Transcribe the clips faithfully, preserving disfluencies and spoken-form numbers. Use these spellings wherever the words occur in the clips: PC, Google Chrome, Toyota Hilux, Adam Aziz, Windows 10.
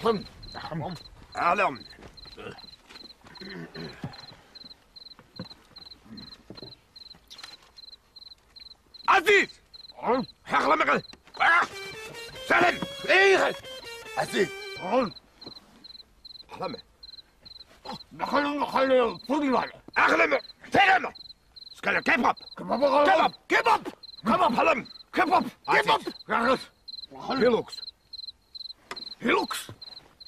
Adam, tamam. Adam. Aziz! Haklama kal. Selam. İyi gel. Aziz. Haklama. Bakalım bakalım. Fırlar. Haklama. Selam. Skala kebap. Kebap. Kebap. Kebap. Kebap halam. Kebap. Kebap. Kebap. Hilux. Hilux.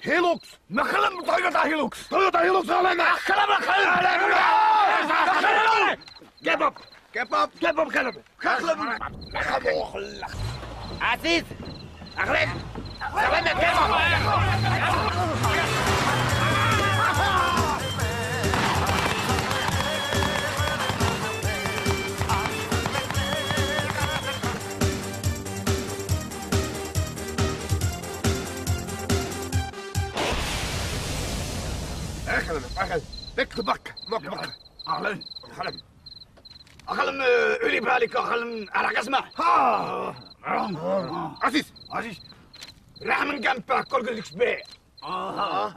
Hilux. Bakalım Toyota Hilux. Toyota Hilux halam. Haklama bakalım. Haklama. Kebap. Kebap, kebap kalem. Kalem. Aziz, aklem. Kalem kebap. Aklem, aklem. Bekle bak, bak bak. Aklem, kalem. Akalım öyle birlik akalım alakası mı? Ha, Aziz, Aziz, rahmin kampa korkuluk be. Aha,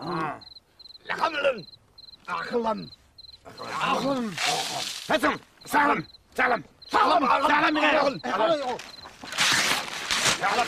lakamlım, akılım, akılım, hatam, salam, salam, salam, salam, salam, akılım, akılım,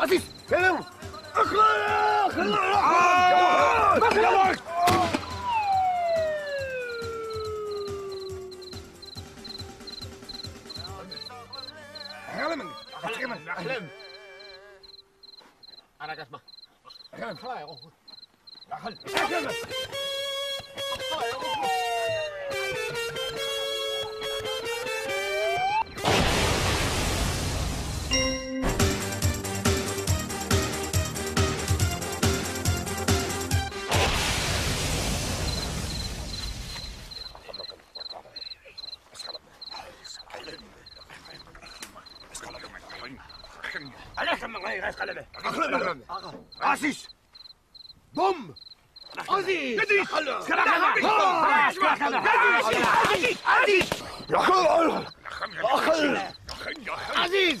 Aziz, gel. Akla! Akla! Bak bak! Helalim. Helalim. Helalim. Ara kaçma. Helalim. Kolay ol. Helalim. Helalim. Kolay ol. Aziz! Bom! Aziz! Aziz! Aziz! Aziz! Aziz!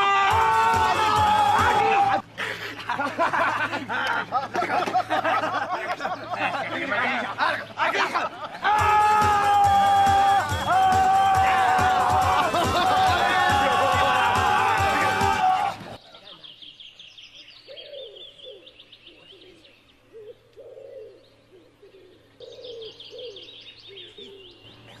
Aziz! Aziz! Aziz!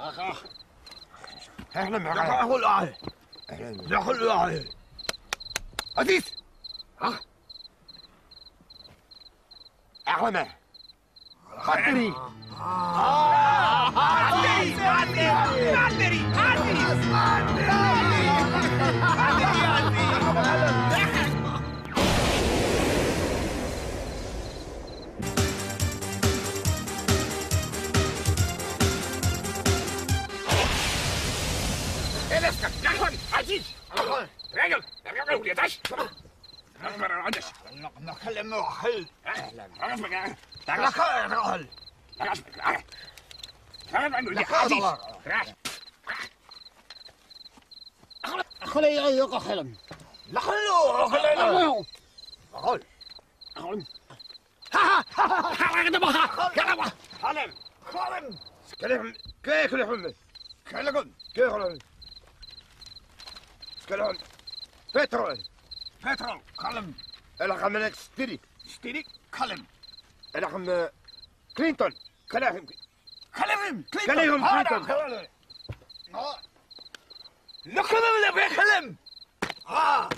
اخ اخ اهلا مرحبا. اخو الاهل اهلا اخو الاهل عزيز اخ اهلا مرحبا خاطري خاطري خاطري خاطري خاطري عزيز راجل راجل ولي تعش اصبر على عندك نكلم وحل اهلا اصبر تعال خير اهل اصبر تعال عنده لي عزيز اخلي يوقع خلم لا خلوه خلينا اقول اقول ها ها انا بها كلام خلم خلم كلام كيف الحمد كلام كيف الحمد كلام بترول بترول كلام الرقم الستيريك ستيريك كلام الرقم كلينتون كلام كلام كلام كلام كلام لا كلام لا بكلام اه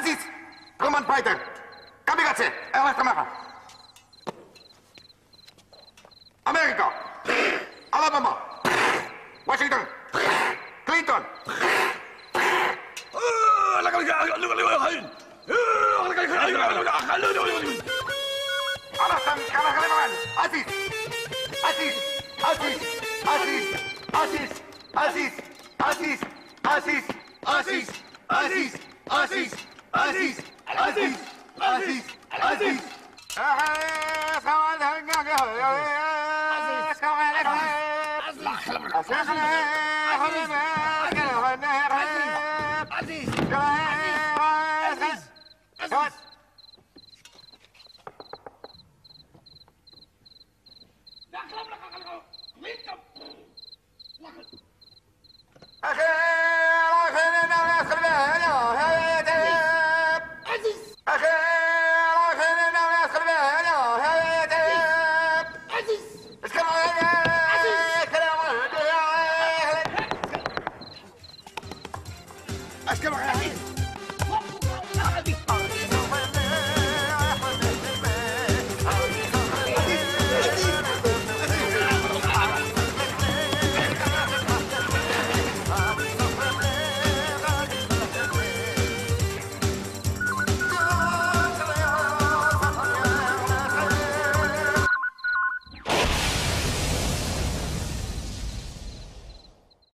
Aziz, Roman Piter, Kabigate, Alaska, America, Alabama, Washington, Clinton. Aziz, Aziz, Aziz, Aziz, Aziz, Aziz, Aziz, Aziz, Aziz, Aziz, Aziz. Aziz! Aziz! Aziz! Aziz! Aziz!